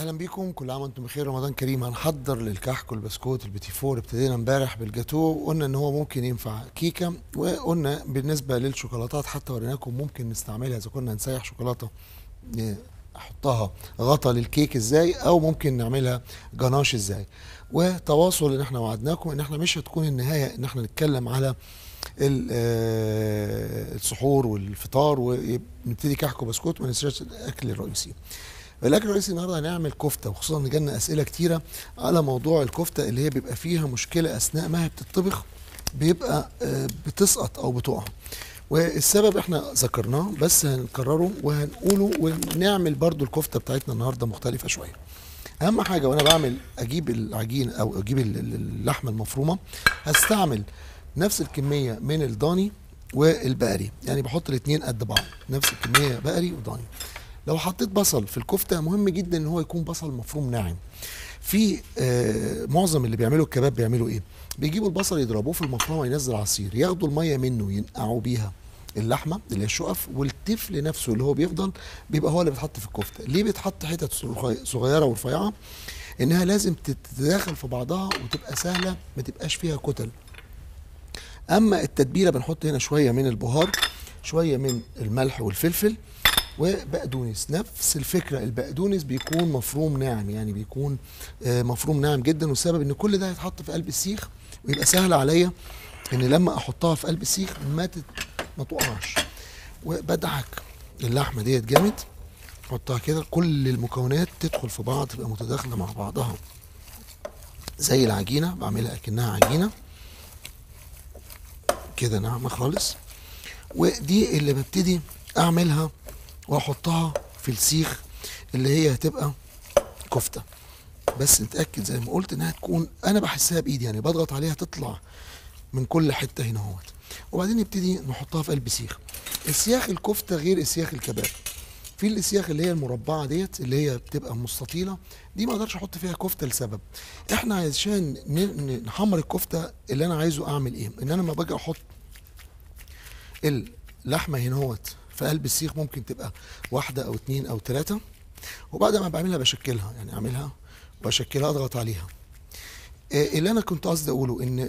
اهلا بيكم، كل عام وانتم بخير، رمضان كريم. هنحضر للكحك والبسكوت البيتي فور. ابتدينا امبارح بالجاتوه وقلنا ان هو ممكن ينفع كيكه، وقلنا بالنسبه للشوكولاتات حتى وريناكم ممكن نستعملها اذا كنا هنسيح شوكولاته احطها غطا للكيك ازاي، او ممكن نعملها جناش ازاي. وتواصل ان احنا وعدناكم ان احنا مش هتكون النهايه ان احنا نتكلم على السحور والفطار ونبتدي كحك وبسكوت، وما ننساش الاكل الرئيسي. الاكل الرئيسي النهارده هنعمل كفته، وخصوصا ان جالنا اسئله كتيره على موضوع الكفته اللي هي بيبقى فيها مشكله اثناء ما هي بتطبخ، بيبقى بتسقط او بتقع. والسبب احنا ذكرناه بس هنكرره وهنقوله، ونعمل برضو الكفته بتاعتنا النهارده مختلفه شويه. اهم حاجه وانا بعمل اجيب العجين او اجيب اللحمه المفرومه، هستعمل نفس الكميه من الضاني والبقري، يعني بحط الاثنين قد بعض، نفس الكميه بقري وضاني. لو حطيت بصل في الكفته مهم جدا ان هو يكون بصل مفروم ناعم. في معظم اللي بيعملوا الكباب بيعملوا ايه؟ بيجيبوا البصل يضربوه في المفرمه ينزل عصير، ياخدوا الميه منه ينقعوا بيها اللحمه اللي هي الشقف، والتفل نفسه اللي هو بيفضل بيبقى هو اللي بيتحط في الكفته. ليه بيتحط حتت صغيره ورفيعه؟ انها لازم تتداخل في بعضها وتبقى سهله، ما تبقاش فيها كتل. اما التتبيله بنحط هنا شويه من البهار، شويه من الملح والفلفل، وبقدونس. نفس الفكره، البقدونس بيكون مفروم ناعم، يعني بيكون مفروم ناعم جدا. والسبب ان كل ده هيتحط في قلب السيخ، ويبقى سهل عليا ان لما احطها في قلب السيخ ما تقعش. وبدعك اللحمه ديت جامد، احطها كده كل المكونات تدخل في بعض، تبقى متداخله مع بعضها زي العجينه. بعملها اكنها عجينه كده ناعمه خالص، ودي اللي ببتدي اعملها واحطها في السيخ اللي هي هتبقى كفته. بس نتاكد زي ما قلت انها تكون، انا بحسها بايدي يعني بضغط عليها تطلع من كل حته هنا اهوت. وبعدين نبتدي نحطها في قلب سيخ. السياخ الكفته غير اسياخ الكباب. في الاسياخ اللي هي المربعه ديت اللي هي بتبقى مستطيله، دي ما اقدرش احط فيها كفته لسبب، احنا عشان نحمر الكفته اللي انا عايزه اعمل ايه؟ ان انا لما باجي احط اللحمه هنا اهوت في قلب السيخ، ممكن تبقى واحده او اتنين او تلاته، وبعد ما بعملها بشكلها، يعني اعملها واشكلها اضغط عليها. اللي انا كنت قصدي اقوله ان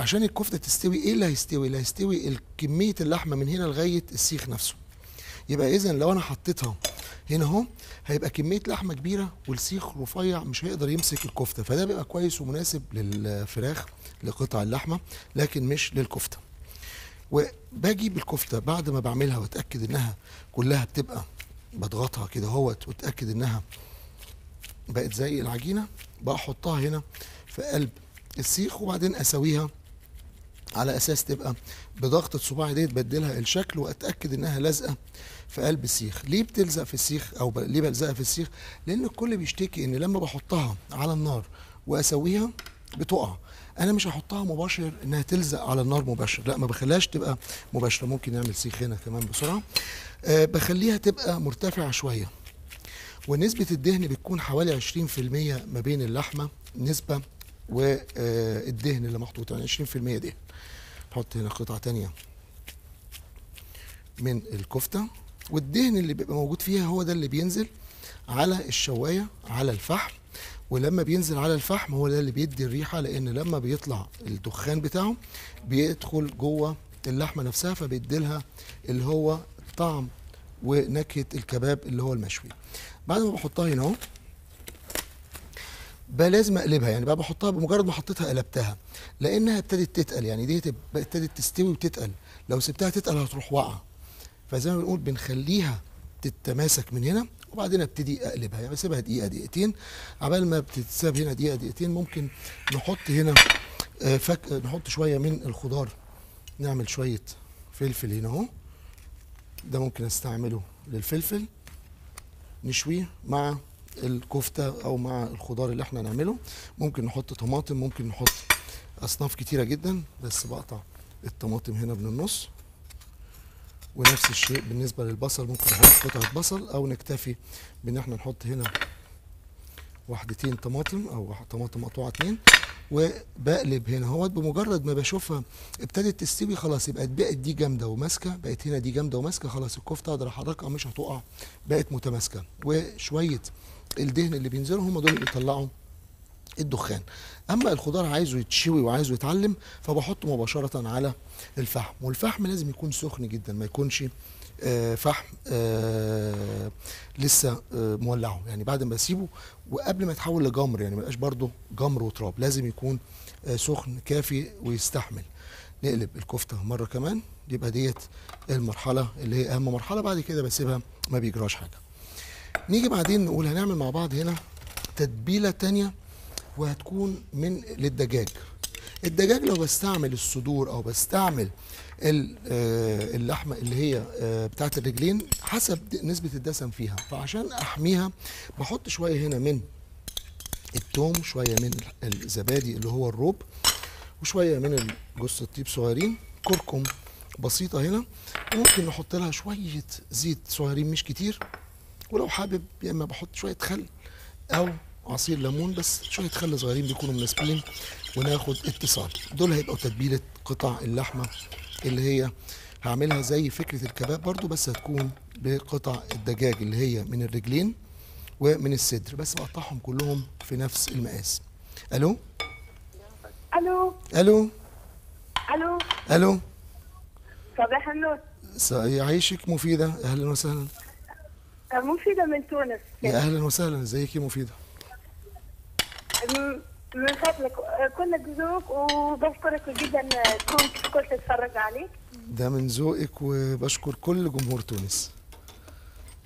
عشان الكفته تستوي، ايه اللي هيستوي؟ اللي هيستوي كميه اللحمه من هنا لغايه السيخ نفسه. يبقى اذا لو انا حطيتها هنا اهو، هيبقى كميه لحمه كبيره والسيخ رفيع، مش هيقدر يمسك الكفته. فده بيبقى كويس ومناسب للفراخ، لقطع اللحمه، لكن مش للكفته. وبجيب الكفته بعد ما بعملها واتاكد انها كلها بتبقى بضغطها كده اهوت، واتاكد انها بقت زي العجينه، بحطها هنا في قلب السيخ. وبعدين اسويها على اساس تبقى بضغطه صباعي دي تبدلها الشكل، واتاكد انها لازقه في قلب السيخ. ليه بتلزق في السيخ او ليه بلزقها في السيخ؟ لان الكل بيشتكي ان لما بحطها على النار واسويها بتقع. انا مش هحطها مباشر انها تلزق على النار مباشر، لا ما بخليهاش تبقى مباشره. ممكن نعمل سيخ هنا كمان بسرعه. بخليها تبقى مرتفعه شويه، ونسبه الدهن بتكون حوالي 20% ما بين اللحمه نسبه والدهن اللي محطوط، يعني 20% دهن. نحط هنا قطعه ثانيه من الكفته، والدهن اللي بيبقى موجود فيها هو ده اللي بينزل على الشوايه على الفحم، ولما بينزل على الفحم هو ده اللي بيدي الريحه، لان لما بيطلع الدخان بتاعه بيدخل جوه اللحمه نفسها، فبيديلها اللي هو طعم ونكهه الكباب اللي هو المشوي. بعد ما بحطها هنا اهو، بقى لازم اقلبها، يعني بقى بحطها، بمجرد ما حطيتها قلبتها لانها ابتدت تتقل، يعني دي ابتدت تستوي وتتقل. لو سبتها تتقل هتروح واقعه، فزي ما بنقول بنخليها تتماسك من هنا، وبعدين ابتدي اقلبها، يعني بسيبها دقيقه دقيقتين. عبال ما بتتساب هنا دقيقه دقيقتين، ممكن نحط هنا نحط شويه من الخضار، نعمل شويه فلفل هنا اهو، ده ممكن استعمله للفلفل، نشويه مع الكفته او مع الخضار اللي احنا هنعمله. ممكن نحط طماطم، ممكن نحط اصناف كتيره جدا، بس بقطع الطماطم هنا من النص. ونفس الشيء بالنسبه للبصل، ممكن نحط قطعه بصل، او نكتفي بان احنا نحط هنا واحدتين طماطم، او طماطم مقطوعه اتنين. وبقلب هنا اهوت، بمجرد ما بشوفها ابتدت تستوي خلاص، يبقى بقت دي جامده وماسكه، بقت هنا دي جامده وماسكه، خلاص الكفته اقدر احركها مش هتقع، بقت متماسكه. وشويه الدهن اللي بينزلوا هم دول اللي بيطلعوا الدخان. اما الخضار عايزه يتشوي وعايزه يتعلم فبحطه مباشره على الفحم، والفحم لازم يكون سخن جدا، ما يكونش فحم لسه مولعه، يعني بعد ما اسيبه وقبل ما يتحول لجمر، يعني ما يبقاش برضه جمر وتراب، لازم يكون سخن كافي ويستحمل. نقلب الكفته مره كمان، يبقى ديت المرحله اللي هي اهم مرحله، بعد كده بسيبها ما بيجراش حاجه. نيجي بعدين نقول هنعمل مع بعض هنا تتبيله ثانيه وهتكون من للدجاج. الدجاج لو بستعمل الصدور او بستعمل اللحمه اللي هي بتاعه الرجلين حسب نسبه الدسم فيها، فعشان احميها بحط شويه هنا من الثوم، شويه من الزبادي اللي هو الروب، وشويه من جوز الطيب صغيرين، كركم بسيطه هنا، وممكن نحط لها شويه زيت صغيرين مش كتير، ولو حابب يا اما بحط شويه خل او عصير ليمون، بس شويه خل صغيرين بيكونوا مناسبين، وناخد اتصال. دول هيبقوا تتبيله قطع اللحمه اللي هي هعملها زي فكره الكباب برضو، بس هتكون بقطع الدجاج اللي هي من الرجلين ومن الصدر، بس بقطعهم كلهم في نفس المقاس. الو الو الو الو الو، صباح النور، يعيشك مفيده، اهلا وسهلا. مفيده من تونس. يا اهلا وسهلا، ازيك يا مفيده؟ من فضلك كنا بذوق وبشكرك جدا، كنت اتفرج عليك. ده من ذوقك، وبشكر كل جمهور تونس.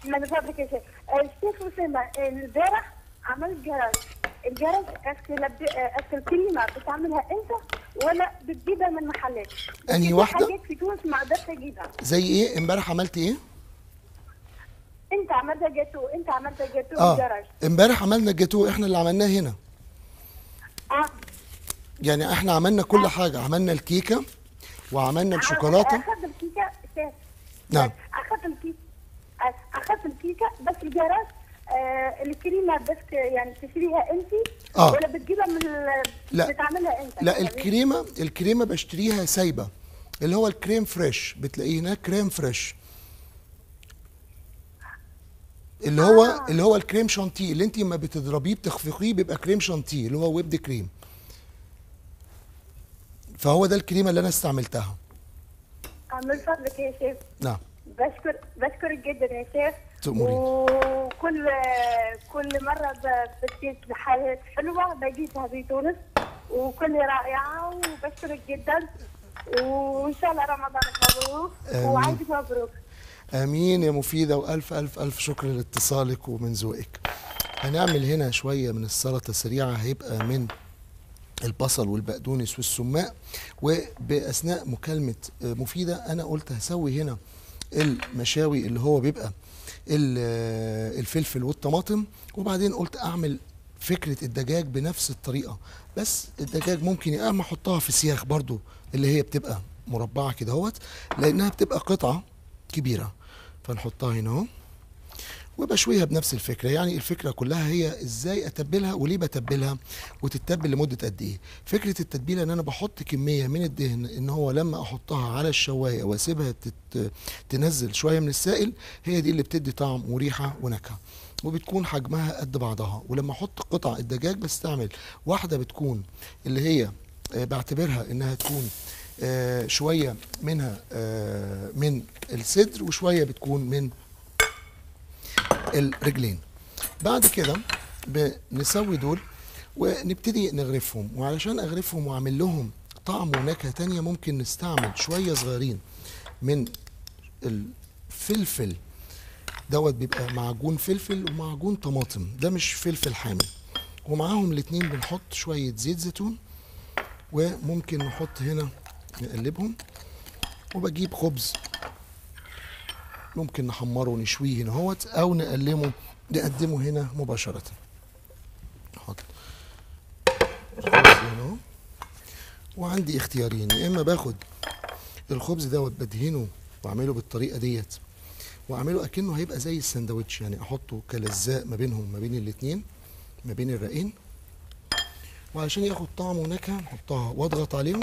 من فضلك يا شيخ. الشيخ أسامة، امبارح عملت جرس، الجرس الكلمه بتعملها انت ولا بتجيبها من محلات؟ انهي واحده؟ حاجات في تونس ما اقدرش اجيبها. زي ايه؟ امبارح عملت ايه؟ انت عملت جاتو، انت عملت جاتو بالجرس. امبارح عملنا الجاتو، احنا اللي عملناه هنا. يعني احنا عملنا كل حاجه، عملنا الكيكه وعملنا الشوكولاته. اخذت الكيكه شاف. نعم اخذت الكيكه، اخذت الكيكه، بس الجرس الكريمه بس يعني تشتريها انت ولا بتجيبها من بتعملها انت؟ لا، الكريمه بشتريها سايبه، اللي هو الكريم فريش، بتلاقيه هناك كريم فريش، اللي هو اللي هو الكريم شانتيه اللي انت لما بتضربيه بتخفقيه بيبقى كريم شانتيه، اللي هو ويبد كريم. فهو ده الكريمه اللي انا استعملتها. من فضلك يا شيخ. نعم. بشكرك جدا يا شيخ. تؤمرين. وكل مره بتجيب حاجات حلوه بجيبها في تونس، وكل رائعه، وبشكرك جدا، وان شاء الله رمضان مبروك وعيد مبروك. امين يا مفيده، والف الف الف شكر لاتصالك ومن ذوقك. هنعمل هنا شويه من السلطه سريعه، هيبقى من البصل والبقدونس والسماق. وباثناء مكالمه مفيده انا قلت هسوي هنا المشاوي اللي هو بيبقى الفلفل والطماطم، وبعدين قلت اعمل فكره الدجاج بنفس الطريقه، بس الدجاج ممكن يا اما احطها في سياخ برضو اللي هي بتبقى مربعه كده اهوت، لانها بتبقى قطعه كبيره، فنحطها هنا اهو وبشويها بنفس الفكره. يعني الفكره كلها هي ازاي اتبلها وليه بتبلها وتتبل لمده قد ايه. فكره التتبيله ان انا بحط كميه من الدهن، ان هو لما احطها على الشوايه واسيبها تنزل شويه من السائل، هي دي اللي بتدي طعم وريحه ونكهه، وبتكون حجمها قد بعضها. ولما احط قطع الدجاج بستعمل واحده بتكون اللي هي بعتبرها انها تكون شويه منها من الصدر، وشويه بتكون من الرجلين. بعد كده بنسوي دول ونبتدي نغرفهم، وعلشان اغرفهم واعمل لهم طعم ونكهه تانيه ممكن نستعمل شويه صغيرين من الفلفل دوت، بيبقى معجون فلفل ومعجون طماطم، ده مش فلفل حامل، ومعاهم الاتنين بنحط شويه زيت زيتون، وممكن نحط هنا نقلبهم. وبجيب خبز ممكن نحمره ونشويه هنا اهوت، او نقدمه هنا مباشره. نحط الخبز هنا اهو، وعندي اختيارين، يا اما باخد الخبز دوت بدهنه واعمله بالطريقه ديت، واعمله اكنه هيبقى زي الساندوتش، يعني احطه كلزاق ما بينهم، ما بين الاثنين، ما بين الرقين، وعشان ياخد طعم ونكهه نحطها واضغط عليهم،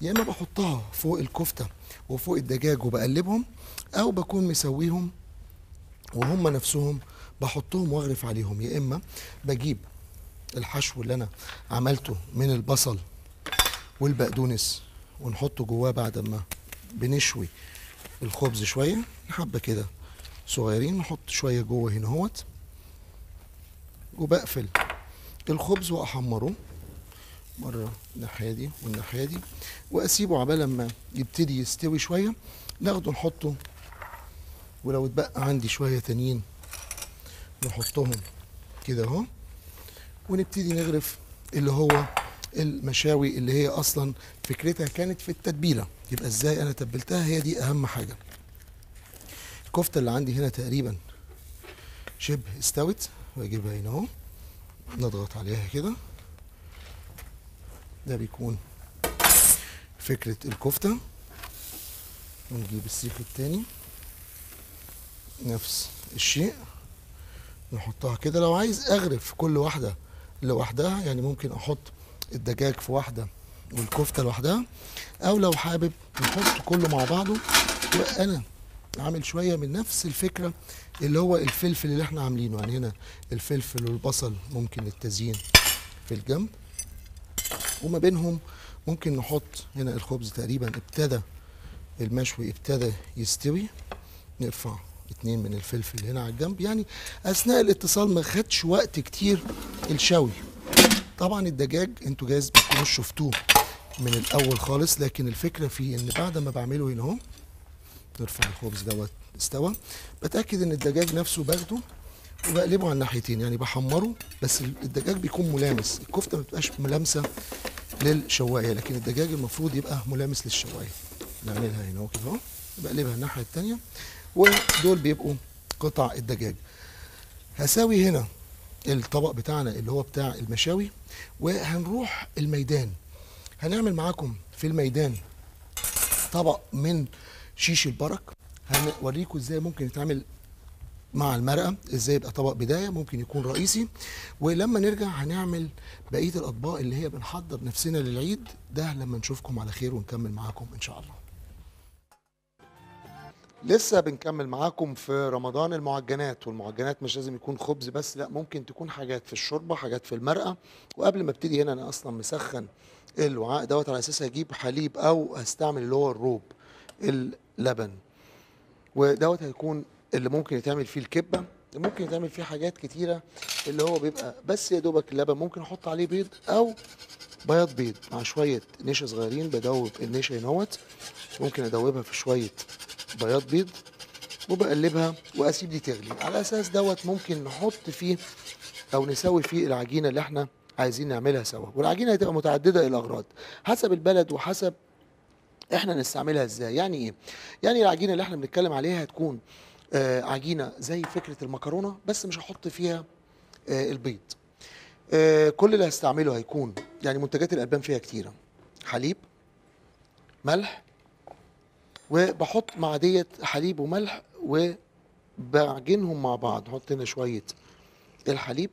يا اما بحطها فوق الكفته وفوق الدجاج وبقلبهم، او بكون مسويهم وهم نفسهم بحطهم واغرف عليهم، يا اما بجيب الحشو اللي انا عملته من البصل والبقدونس ونحطه جواه بعد ما بنشوي الخبز شويه حبه كده صغيرين، نحط شويه جوه هنا اهوت، وبقفل الخبز واحمره مره الناحيه دي والناحيه دي، واسيبه عبال ما يبتدي يستوي شويه ناخده نحطه، ولو اتبقى عندي شويه تانيين نحطهم كده اهو، ونبتدي نغرف اللي هو المشاوي اللي هي اصلا فكرتها كانت في التتبيله. يبقى ازاي انا تبلتها، هي دي اهم حاجه. الكفته اللي عندي هنا تقريبا شبه استوت، واجيبها هنا اهو نضغط عليها كده. ده بيكون فكره الكفته. ونجيب السيخ التاني نفس الشيء نحطها كده. لو عايز اغرف كل واحده لوحدها، يعني ممكن احط الدجاج في واحده والكفته لوحدها، او لو حابب نحط كله مع بعضه. وانا عامل شويه من نفس الفكره اللي هو الفلفل اللي احنا عاملينه، يعني هنا الفلفل والبصل ممكن التزيين في الجنب، وما بينهم ممكن نحط هنا الخبز. تقريبا ابتدى المشوي ابتدى يستوي، نرفع اتنين من الفلفل هنا على الجنب. يعني اثناء الاتصال ما خدش وقت كتير الشوي. طبعا الدجاج انتوا جايز بتكونوا شفتوه من الاول خالص، لكن الفكره فيه ان بعد ما بعمله هنا اهو نرفع الخبز دوت استوى، بتاكد ان الدجاج نفسه باخده وبقلبه على الناحيتين، يعني بحمره، بس الدجاج بيكون ملامس. الكفته ما بتبقاش ملامسه للشوايه، لكن الدجاج المفروض يبقى ملامس للشوايه. نعملها هنا كده اهو، بقلبها الناحيه الثانيه، ودول بيبقوا قطع الدجاج. هساوي هنا الطبق بتاعنا اللي هو بتاع المشاوي، وهنروح الميدان. هنعمل معاكم في الميدان طبق من شيش البرك، هنوريكم ازاي ممكن يتعمل مع المرقه، ازاي يبقى طبق بدايه ممكن يكون رئيسي. ولما نرجع هنعمل بقيه الاطباق اللي هي بنحضر نفسنا للعيد ده. لما نشوفكم على خير ونكمل معاكم ان شاء الله. لسه بنكمل معاكم في رمضان المعجنات، والمعجنات مش لازم يكون خبز بس، لا ممكن تكون حاجات في الشوربه، حاجات في المرقه. وقبل ما ابتدي هنا انا اصلا مسخن الوعاء دوت على اساس هجيب حليب او هستعمل اللي هو الروب اللبن، ودوت هيكون اللي ممكن يتعمل فيه الكبه، ممكن يتعمل فيه حاجات كتيره اللي هو بيبقى بس يا دوبك اللبن. ممكن احط عليه بيض او بياض بيض مع شويه نشا صغيرين، بدوب النشا هنوت، ممكن ادوبها في شويه بياض بيض وبقلبها واسيب دي تغلي. على اساس دوت ممكن نحط فيه او نسوي فيه العجينه اللي احنا عايزين نعملها سوا. والعجينه هتبقى متعدده الاغراض حسب البلد وحسب احنا نستعملها ازاي. يعني ايه؟ يعني العجينه اللي احنا بنتكلم عليها هتكون عجينه زي فكره المكرونه، بس مش هحط فيها البيض. كل اللي هستعمله هيكون يعني منتجات الالبان فيها كتيره، حليب، ملح، وبحط مع ديت حليب وملح وبعجنهم مع بعض. نحط هنا شويه الحليب،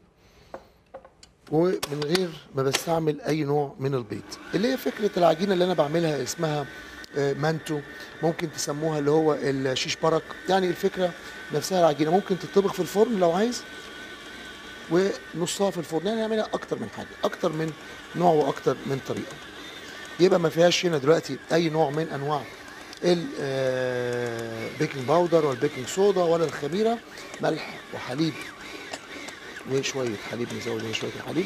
ومن غير ما بستعمل اي نوع من البيض. اللي هي فكره العجينه اللي انا بعملها اسمها مانتو، ممكن تسموها اللي هو الشيش برك. يعني الفكره نفسها العجينه ممكن تطبخ في الفرن لو عايز، ونصها في الفرن. يعني نعملها اكتر من حاجه، اكتر من نوع واكتر من طريقه. يبقى ما فيهاش هنا دلوقتي اي نوع من انواع البيكنج باودر ولا البيكنج صودا ولا الخميره. ملح وحليب وشويه حليب، نزود هنا شويه الحليب.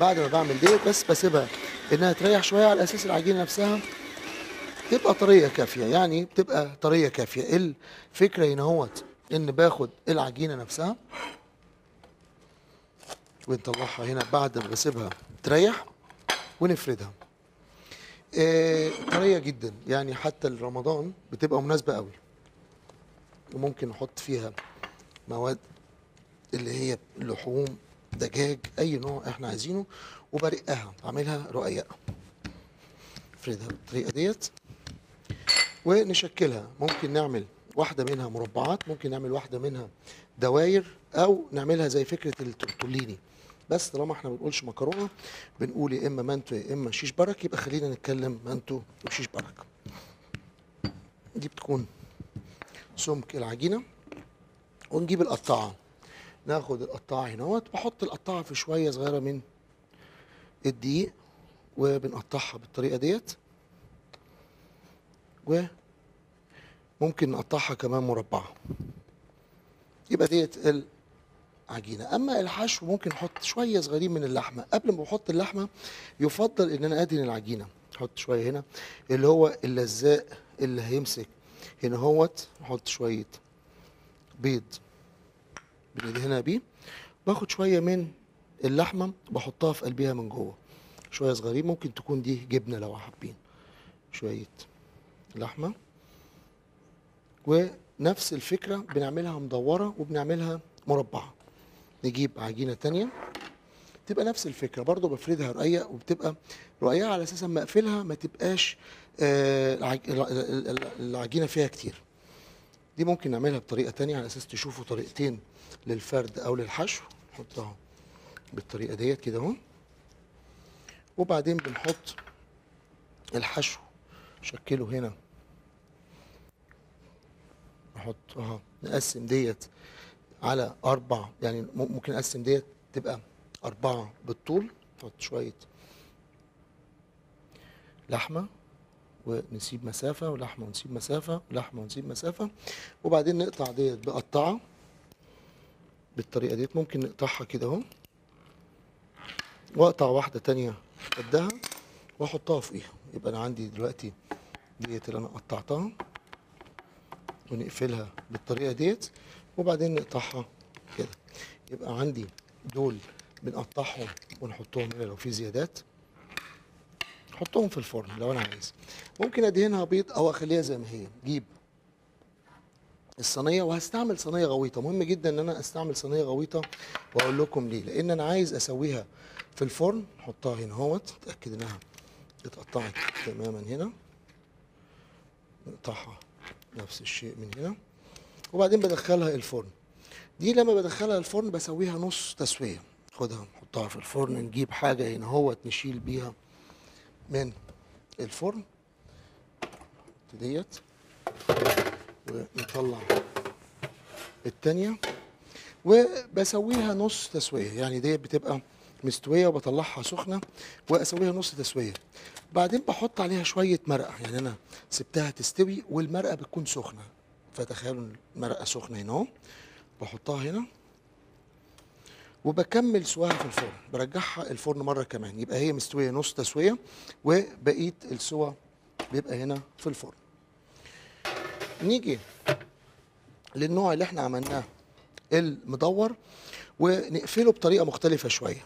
بعد ما بعمل ديت بس بسيبها انها تريح شويه على اساس العجينه نفسها تبقى طريه كافيه. يعني بتبقى طريه كافيه. الفكره هنا اهوت ان باخد العجينه نفسها ونطلعها هنا بعد ما بسيبها تريح ونفردها. طريه جدا، يعني حتى لرمضان بتبقى مناسبه قوي. وممكن نحط فيها مواد اللي هي لحوم، دجاج، اي نوع احنا عايزينه. وبرقها اعملها رقيقه، افردها بالطريقه ديت ونشكلها. ممكن نعمل واحده منها مربعات، ممكن نعمل واحده منها دواير، او نعملها زي فكره التورتوليني. بس طالما احنا ما بنقولش مكرونه، بنقول يا اما مانتو يا اما شيش برك، يبقى خلينا نتكلم مانتو وشيش برك. دي بتكون سمك العجينه. ونجيب القطاعه. ناخد القطاعه هناوت، بحط القطاعه في شويه صغيره من الدقيق وبنقطعها بالطريقه ديت، وممكن نقطعها كمان مربعه. يبقى ديت العجينه. اما الحشو ممكن احط شويه صغيرين من اللحمه. قبل ما بحط اللحمه يفضل ان انا ادهن العجينه، احط شويه هنا اللي هو اللزاق اللي هيمسك هنا اهوت، احط شويه بيض بندهنها بيه، باخد شويه من اللحمه بحطها في قلبها من جوه شويه صغيرين، ممكن تكون دي جبنه لو حابين، شويه لحمه. ونفس الفكره بنعملها مدوره وبنعملها مربعه. نجيب عجينه تانيه تبقى نفس الفكره برضو، بفردها رقيق وبتبقى رقيقه على اساس اما اقفلها ما تبقاش العجينه فيها كتير. دي ممكن نعملها بطريقه تانيه على اساس تشوفوا طريقتين للفرد او للحشو. نحطها بالطريقه ديت كده اهو، وبعدين بنحط الحشو نشكله هنا، نحطها نقسم ديت على 4، يعني ممكن نقسم ديت تبقى 4 بالطول. نحط شويه لحمه ونسيب مسافه، ولحمه ونسيب مسافه، ولحمه ونسيب مسافه، وبعدين نقطع ديت بقطعه بالطريقه ديت، ممكن نقطعها كده اهو، واقطع واحده تانيه قدها واحطها فوقيها. يبقى انا عندي دلوقتي ديت اللي انا قطعتها، ونقفلها بالطريقه ديت وبعدين نقطعها كده. يبقى عندي دول بنقطعهم ونحطهم هنا، لو في زيادات نحطهم في الفرن. لو انا عايز ممكن ادهنها بيض او اخليها زي ما هي. جيب الصينيه، وهستعمل صينيه غويطه. مهم جدا ان انا استعمل صينيه غويطه، واقول لكم ليه. لان انا عايز اسويها في الفرن. نحطها هنا اهوت، اتاكد انها اتقطعت تماما هنا، نقطعها نفس الشيء من هنا، وبعدين بدخلها الفرن. دي لما بدخلها الفرن بسويها نص تسويه. خدها نحطها في الفرن، نجيب حاجه هنا اهوت نشيل بيها من الفرن ديت، ونطلع التانية، وبسويها نص تسوية. يعني ديت بتبقى مستوية وبطلعها سخنة واسويها نص تسوية. بعدين بحط عليها شوية مرقة، يعني انا سبتها تستوي والمرقة بتكون سخنة، فتخيلوا المرقة سخنة هنا اهو، بحطها هنا وبكمل سواها في الفرن، برجعها الفرن مرة كمان. يبقى هي مستوية نص تسوية، وبقية السوا بيبقى هنا في الفرن. نيجي للنوع اللي احنا عملناه المدور، ونقفله بطريقة مختلفة شوية.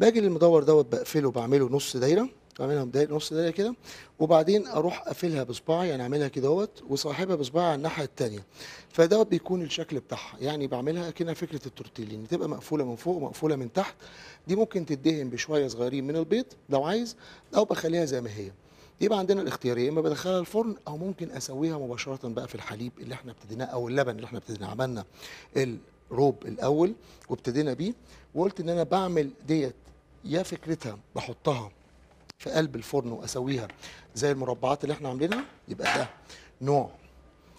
باجي للمدور دوت بقفله، بعمله نص دايرة، بعملها نص دايرة كده، وبعدين اروح قافلها بصباعي، يعني اعملها كده اهوت وصاحبها بصباعي على الناحية التانية، فدوت بيكون الشكل بتاعها. يعني بعملها اكنها فكرة التورتيلي، ان تبقى مقفولة من فوق ومقفولة من تحت. دي ممكن تدهن بشوية صغيرين من البيض لو عايز، او بخليها زي ما هي. يبقى عندنا الاختياريه، اما بدخلها الفرن او ممكن اسويها مباشره بقى في الحليب اللي احنا ابتديناه، او اللبن اللي احنا ابتديناه. عملنا الروب الاول وابتدينا بيه، وقلت ان انا بعمل ديت يا فكرتها بحطها في قلب الفرن واسويها زي المربعات اللي احنا عاملينها، يبقى ده نوع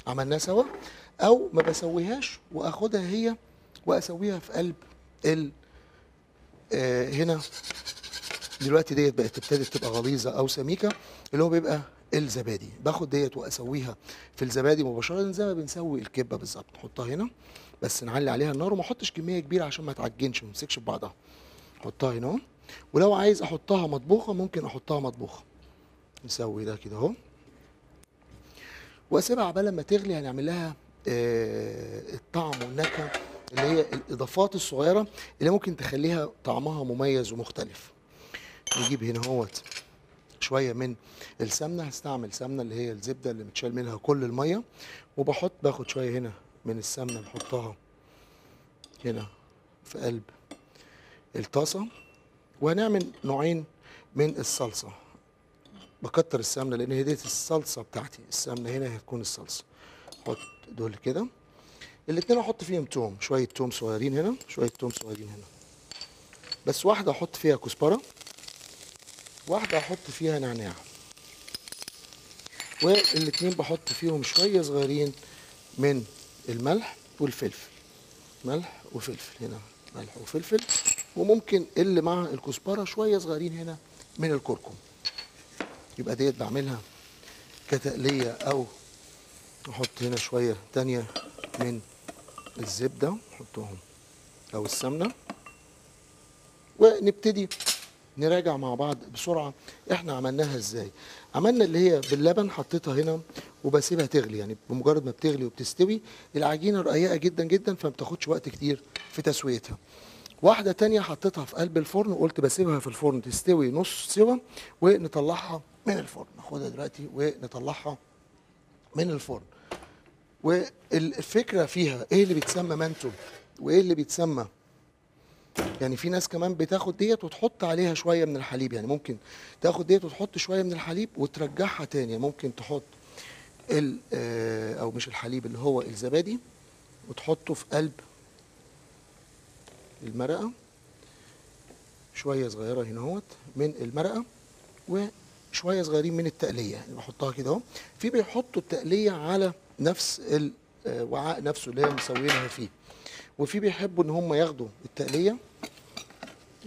عملناه سوا، او ما بسويهاش واخدها هي واسويها في قلب ال هنا دلوقتي ديت بقت ابتدت تبقى غليظه او سميكه، اللي هو بيبقى الزبادي. باخد ديت واسويها في الزبادي مباشره زي ما بنسوي الكبه بالظبط. نحطها هنا، بس نعلي عليها النار، وما احطش كميه كبيره عشان ما تعجنش وما تمسكش في بعضها. احطها هنا اهو، ولو عايز احطها مطبوخه ممكن احطها مطبوخه. نسوي ده كده اهو، واسيبها عبال ما تغلي. هنعمل لها الطعم والنكهه اللي هي الاضافات الصغيره اللي ممكن تخليها طعمها مميز ومختلف. نجيب هنا اهوت شويه من السمنه. هستعمل سمنه اللي هي الزبده اللي متشال منها كل الميه، وبحط باخد شويه هنا من السمنه بحطها هنا في قلب الطاسه. وهنعمل نوعين من الصلصه، بكتر السمنه لان هي ديت الصلصه بتاعتي. السمنه هنا هتكون الصلصه. احط دول كده الاتنين، احط فيهم توم، شويه توم صغيرين هنا، شويه توم صغيرين هنا. بس واحده احط فيها كزبره، واحدة احط فيها نعناع، والاتنين بحط فيهم شوية صغيرين من الملح والفلفل. ملح وفلفل هنا ملح وفلفل، وممكن اللي مع الكزبره شويه صغيرين هنا من الكركم. يبقى ديت بعملها كتقليه، او نحط هنا شويه تانيه من الزبده نحطهم او السمنه، ونبتدي نراجع مع بعض بسرعه احنا عملناها ازاي. عملنا اللي هي باللبن، حطيتها هنا وبسيبها تغلي، يعني بمجرد ما بتغلي وبتستوي العجينه رقيقه جدا جدا فما بتاخدش وقت كتير في تسويتها. واحده تانية حطيتها في قلب الفرن، وقلت بسيبها في الفرن تستوي نص سوا ونطلعها من الفرن، ناخدها دلوقتي ونطلعها من الفرن. والفكره فيها ايه اللي بيتسمى مانتو وايه اللي بيتسمى، يعني في ناس كمان بتاخد ديت وتحط عليها شويه من الحليب، يعني ممكن تاخد ديت وتحط شويه من الحليب وترجعها تاني، ممكن تحط او مش الحليب اللي هو الزبادي وتحطه في قلب المرقه شويه صغيره هنا اهوت من المرقه وشويه صغيرين من التقليه، يعني بحطها كده اهو. في بيحطوا التقليه على نفس الوعاء نفسه اللي هي مسوينها فيه، وفي بيحبوا ان هم ياخدوا التقليه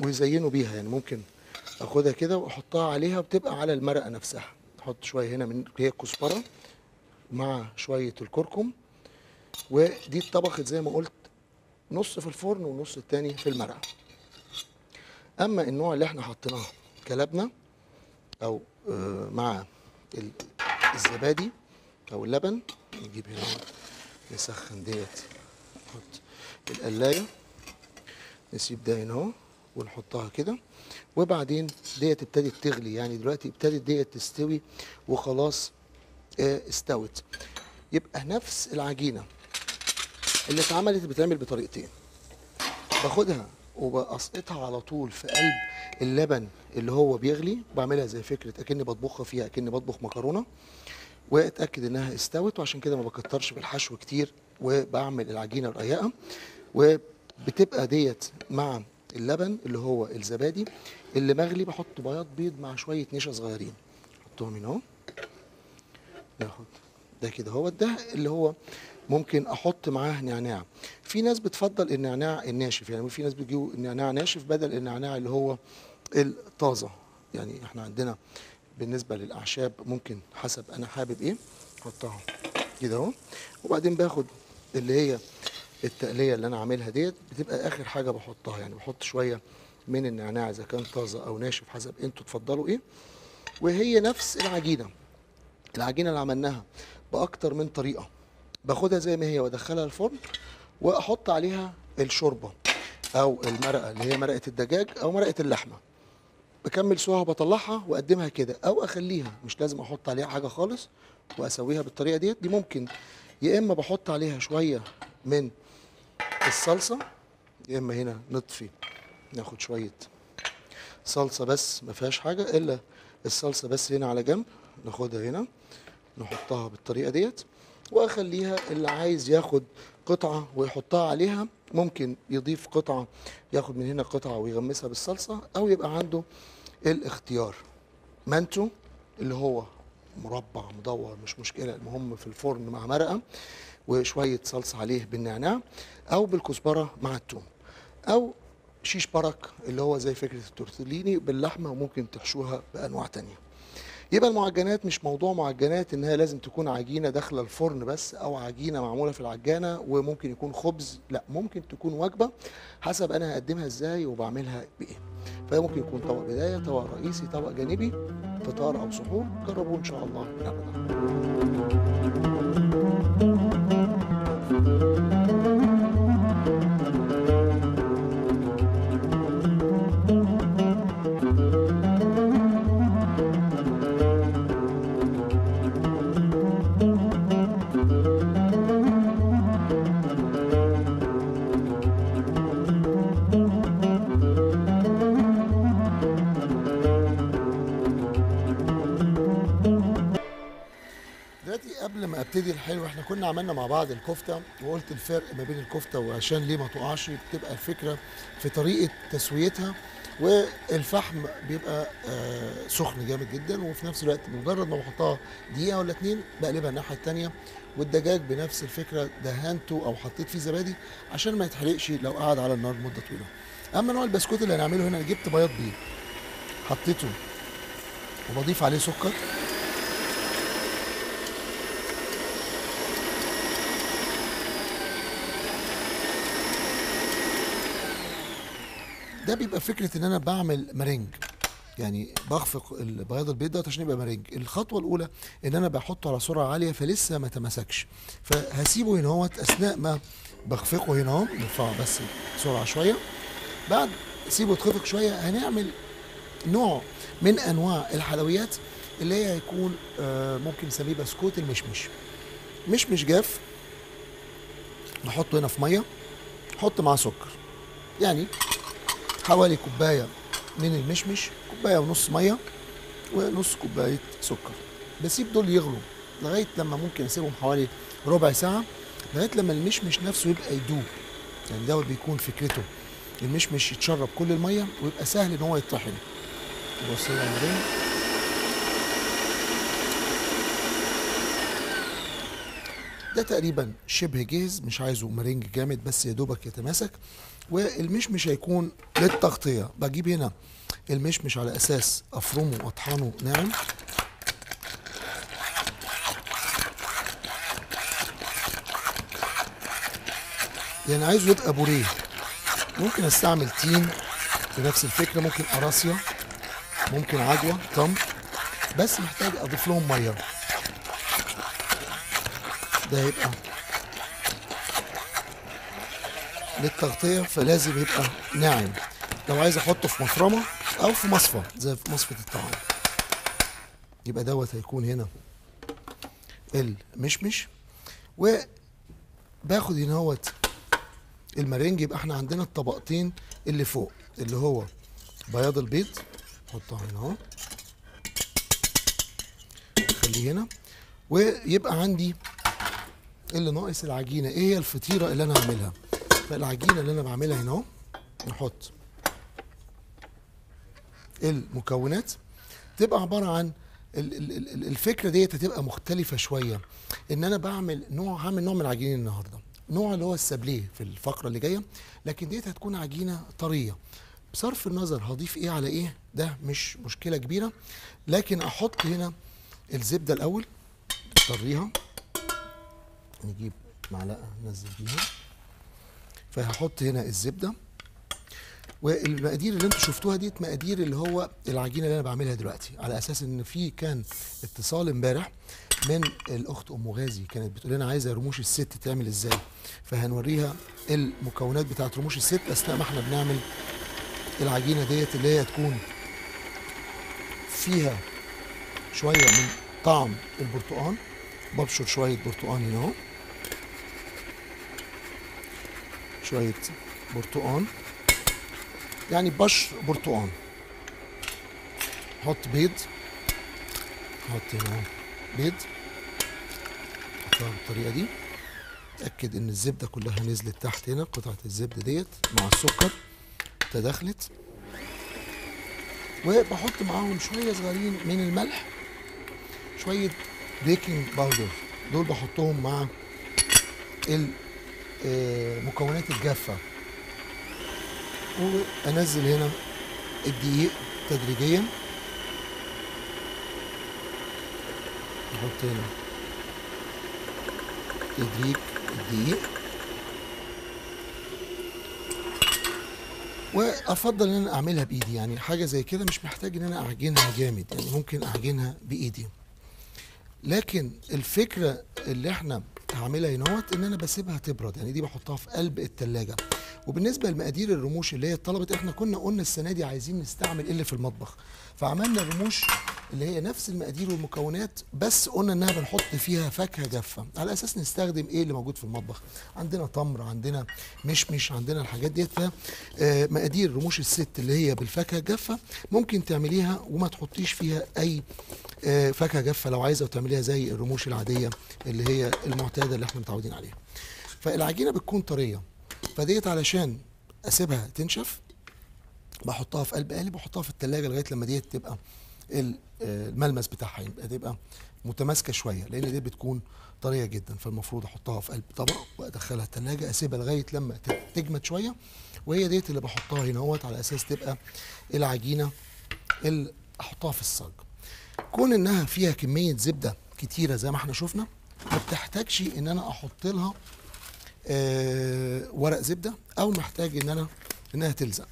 ويزينوا بيها، يعني ممكن اخدها كده واحطها عليها وبتبقى على المرقه نفسها. احط شويه هنا من هي الكزبره مع شويه الكركم، ودي اتطبخت زي ما قلت نص في الفرن ونص التاني في المرقه. اما النوع اللي احنا حطيناه كلبنه او مع الزبادي او اللبن، نجيب هنا نسخن ديت، نحط القلايه نسيب ده هنا اهو ونحطها كده، وبعدين ديت ابتدت تغلي، يعني دلوقتي ابتدت ديت تستوي وخلاص استوت. يبقى نفس العجينه اللي اتعملت بتعمل بطريقتين، باخدها وبقسطها على طول في قلب اللبن اللي هو بيغلي، بعملها زي فكره اكني بطبخها فيها اكني بطبخ مكرونه، واتاكد انها استوت، وعشان كده ما بكترش بالحشو كتير وبعمل العجينه رقيقه، وبتبقى ديت مع اللبن اللي هو الزبادي اللي مغلي. بحط بياض بيض مع شويه نشا صغيرين احطهم هنا اهو، ناخد ده كده اهو، ده اللي هو ممكن احط معاه نعناع. في ناس بتفضل النعناع الناشف، يعني في ناس بيجيبوا النعناع ناشف بدل النعناع اللي هو الطازه، يعني احنا عندنا بالنسبه للاعشاب ممكن حسب انا حابب ايه احطها كده اهو. وبعدين باخد اللي هي التقليه اللي انا عاملها ديت، بتبقى اخر حاجه بحطها، يعني بحط شويه من النعناع اذا كان طازه او ناشف حسب انتوا تفضلوا ايه. وهي نفس العجينه اللي عملناها باكتر من طريقه، باخدها زي ما هي وادخلها الفرن واحط عليها الشوربه او المرقه اللي هي مرقه الدجاج او مرقه اللحمه، بكمل سواها وبطلعها واقدمها كده، او اخليها مش لازم احط عليها حاجه خالص واسويها بالطريقه ديت. دي ممكن يا اما بحط عليها شويه من الصلصه، يا اما هنا نطفي ناخد شويه صلصه بس ما فيهاش حاجه الا الصلصه بس هنا على جنب، ناخدها هنا نحطها بالطريقه ديت واخليها. اللي عايز ياخد قطعه ويحطها عليها ممكن يضيف قطعه، ياخد من هنا قطعه ويغمسها بالصلصه، او يبقى عنده الاختيار. مانتو اللي هو مربع مدور مش مشكله، المهم في الفرن مع مرقه وشويه صلصه عليه بالنعناع او بالكزبره مع الثوم، او شيش برك اللي هو زي فكره التورتليني باللحمه وممكن تحشوها بانواع تانيه. يبقى المعجنات مش موضوع معجنات انها لازم تكون عجينه داخله الفرن بس، او عجينه معموله في العجانه وممكن يكون خبز، لا ممكن تكون وجبه حسب انا هقدمها ازاي وبعملها بايه. فممكن يكون طبق بدايه، طبق رئيسي، طبق جانبي، فطار او سحور. جربوه ان شاء الله من رمضان. قبل ما ابتدي الحلو احنا كنا عملنا مع بعض الكفته، وقلت الفرق ما بين الكفته وعشان ليه ما تقعش، بتبقى الفكره في طريقه تسويتها والفحم بيبقى سخن جامد جدا، وفي نفس الوقت مجرد ما بحطها دقيقه ولا اتنين بقلبها الناحيه التانيه. والدجاج بنفس الفكره، دهنته او حطيت فيه زبادي عشان ما يتحرقش لو قعد على النار مده طويله. اما نوع البسكوت اللي هنعمله هنا، جبت بياض بيه حطيته وبضيف عليه سكر ده بيبقى فكره ان انا بعمل مارينج، يعني بخفق البياض البيض ده عشان يبقى مارينج. الخطوه الاولى ان انا بحطه على سرعه عاليه فلسه ما تمسكش، فهسيبه هنا اهوت اثناء ما بخفقه هنا اهو، نرفعه بس بسرعه شويه. بعد سيبه يتخفق شويه هنعمل نوع من انواع الحلويات اللي هي هيكون ممكن نسميه بسكوت المشمش. مشمش جاف نحطه هنا في ميه، نحط معاه سكر، يعني حوالي كوبايه من المشمش، كوبايه ونص ميه، ونص كوبايه سكر. بسيب دول يغلوا لغايه لما ممكن اسيبهم حوالي ربع ساعه، لغايه لما المشمش نفسه يبقى يدوب، يعني دوت بيكون فكرته المشمش يتشرب كل الميه ويبقى سهل ان هو يتطحن. بص كده عاملين ده تقريبا شبه جاهز، مش عايزه مارينج جامد بس يا دوبك يتماسك. والمشمش هيكون للتغطيه، بجيب هنا المشمش على اساس افرمه واطحنه ناعم، يعني عايزه يبقى بوريه. ممكن استعمل تين بنفس الفكره، ممكن قراصيه، ممكن عجوه، تمر، بس محتاج اضيف لهم ميه. ده هيبقى للتغطيه فلازم يبقى ناعم. لو عايز احطه في مفرمه او في مصفى زي في مصفى الطعام، يبقى دوت هيكون هنا المشمش. وباخد هنا اهوت المارينج، يبقى احنا عندنا الطبقتين اللي فوق اللي هو بياض البيض، نحطها هنا اهو، خليه هنا، ويبقى عندي اللي ناقص العجينه. ايه هي الفطيره اللي انا هعملها؟ فالعجينه اللي انا بعملها هنا اهو، نحط المكونات. تبقى عباره عن الفكره ديت هتبقى مختلفه شويه، ان انا بعمل نوع، هعمل نوع من العجين النهارده، نوع اللي هو السابليه في الفقره اللي جايه، لكن ديت هتكون عجينه طريه. بصرف النظر هضيف ايه على ايه ده مش مشكله كبيره، لكن احط هنا الزبده الاول نطريها، نجيب معلقه ننزل بيها، فهحط هنا الزبده. والمقادير اللي انتم شفتوها ديت مقادير اللي هو العجينه اللي انا بعملها دلوقتي، على اساس ان في كان اتصال امبارح من الاخت ام غازي، كانت بتقول لنا عايزه رموش الست تعمل ازاي، فهنوريها المكونات بتاعت رموش الست اثناء ما احنا بنعمل العجينه ديت، اللي هي تكون فيها شويه من طعم البرتقال. ببشر شويه برتقال هنا اهو، شويه برتقال، يعني بشر برتقال. احط بيض، احط هنا بيض، احطها بالطريقه دي. اتاكد ان الزبده كلها نزلت تحت هنا، قطعه الزبده ديت مع السكر تداخلت. وبحط معاهم شويه صغيرين من الملح، شويه بيكنج باودر، دول بحطهم مع المكونات الجافه. وانزل هنا الدقيق تدريجيا، نحط هنا تدريج الدقيق. وافضل ان انا اعملها بايدي، يعني حاجه زي كده مش محتاج ان انا اعجنها جامد، يعني ممكن اعجنها بايدي. لكن الفكره اللي احنا هعملها هنا ان انا بسيبها تبرد، يعني دي بحطها في قلب التلاجة. وبالنسبه لمقادير الرموش اللي هي اتطلبت، احنا كنا قلنا السنه دي عايزين نستعمل اللي في المطبخ، فعملنا الرموش اللي هي نفس المقادير والمكونات، بس قلنا انها بنحط فيها فاكهه جافه على اساس نستخدم ايه اللي موجود في المطبخ. عندنا تمر، عندنا مشمش، عندنا الحاجات ديت. مقادير رموش الست اللي هي بالفاكهه الجافه ممكن تعمليها وما تحطيش فيها اي فاكهه جافه لو عايزه، وتعمليها زي الرموش العاديه اللي هي المعتاده اللي احنا متعودين عليها. فالعجينه بتكون طريه، فديت علشان اسيبها تنشف بحطها في قلب قالب واحطها في الثلاجه لغايه لما دي تبقى الملمس بتاعها يبقى تبقى متماسكه شويه، لان دي بتكون طريه جدا، فالمفروض احطها في قلب طبق وادخلها الثلاجه، اسيبها لغايه لما تجمد شويه، وهي ديت اللي بحطها هنا اهوت على اساس تبقى العجينه اللي احطها في الصاج. كون انها فيها كميه زبده كتيره زي ما احنا شفنا، ما بتحتاجش ان انا احط لها ورق زبده، او محتاج ان انا انها تلزق،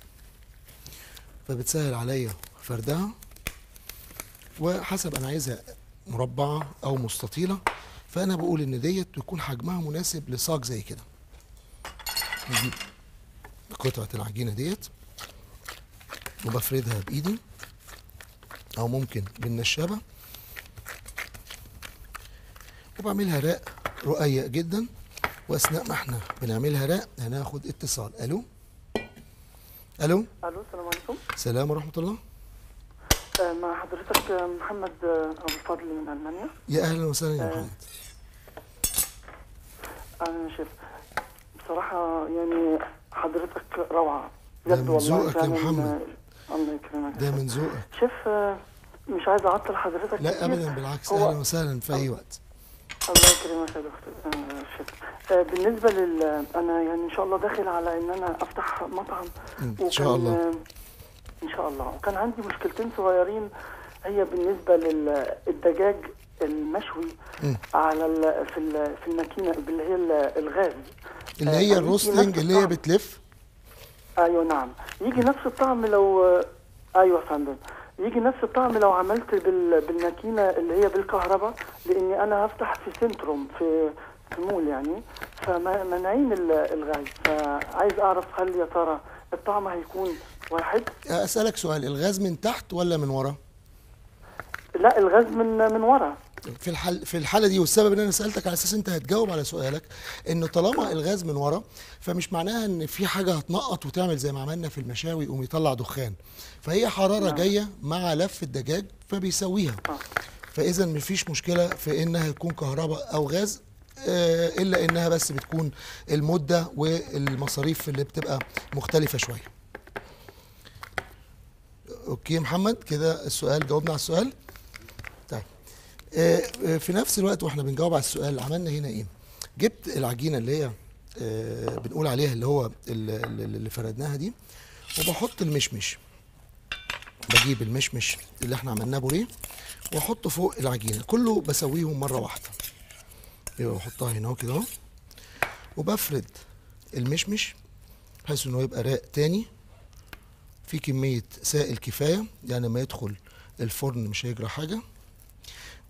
فبتسهل عليا فردها. وحسب انا عايزها مربعه او مستطيله، فانا بقول ان ديت تكون حجمها مناسب لصاج زي كده. نجيب قطعه العجينه ديت وبفردها بايدي او ممكن بالنشابه، وبعملها راق رقيق جدا. واثناء ما احنا بنعملها راق هناخد اتصال. الو الو الو، السلام عليكم. السلام ورحمه الله. مع حضرتك محمد ابو فضل من المانيا. يا اهلا وسهلا يا محمد. انا شايف بصراحه يعني حضرتك روعه بجد والله، ذوقك يا محمد الله يكرمك، ده من ذوقك. شايف مش عايز اعطل حضرتك. لا ابدا بالعكس، اهلا وسهلا في اي وقت. الله يكرمك يا دكتور. شكرا. بالنسبه انا يعني ان شاء الله داخل على ان انا افتح مطعم ان شاء الله. ان شاء الله. وكان عندي مشكلتين صغيرين، هي بالنسبه للدجاج المشوي على في الماكينه اللي هي الغاز، اللي هي الروستنج، اللي هي بتلف. ايوه نعم. يجي نفس الطعم لو ايوه يا فندم، يجي نفس الطعم لو عملت بالماكينه اللي هي بالكهرباء، لاني انا هفتح في سنتروم في مول يعني، فمنعين الغاز، فعايز اعرف هل يا ترى الطعم هيكون واحد؟ اسالك سؤال، الغاز من تحت ولا من ورا؟ لا الغاز من ورا. في الحاله دي، والسبب ان انا سالتك على اساس انت هتجاوب على سؤالك، ان طالما الغاز من ورا فمش معناها ان في حاجه هتنقط وتعمل زي ما عملنا في المشاوي ويطلع دخان، فهي حراره جايه مع لف الدجاج فبيسويها. فاذا مفيش مشكله في انها تكون كهرباء او غاز، الا انها بس بتكون المده والمصاريف اللي بتبقى مختلفه شويه. اوكي محمد، كده السؤال جاوبنا على السؤال. طيب في نفس الوقت واحنا بنجاوب على السؤال عملنا هنا ايه؟ جبت العجينه اللي هي بنقول عليها اللي هو اللي فردناها دي، وبحط المشمش، بجيب المشمش اللي احنا عملناه بوريه واحطه فوق العجينه، كله بسويهم مره واحده. يبقى بحطها هنا كده اهو، وبفرد المشمش بحيث ان هو يبقى راق تاني، في كمية سائل كفاية، يعني ما يدخل الفرن مش هيجرى حاجة.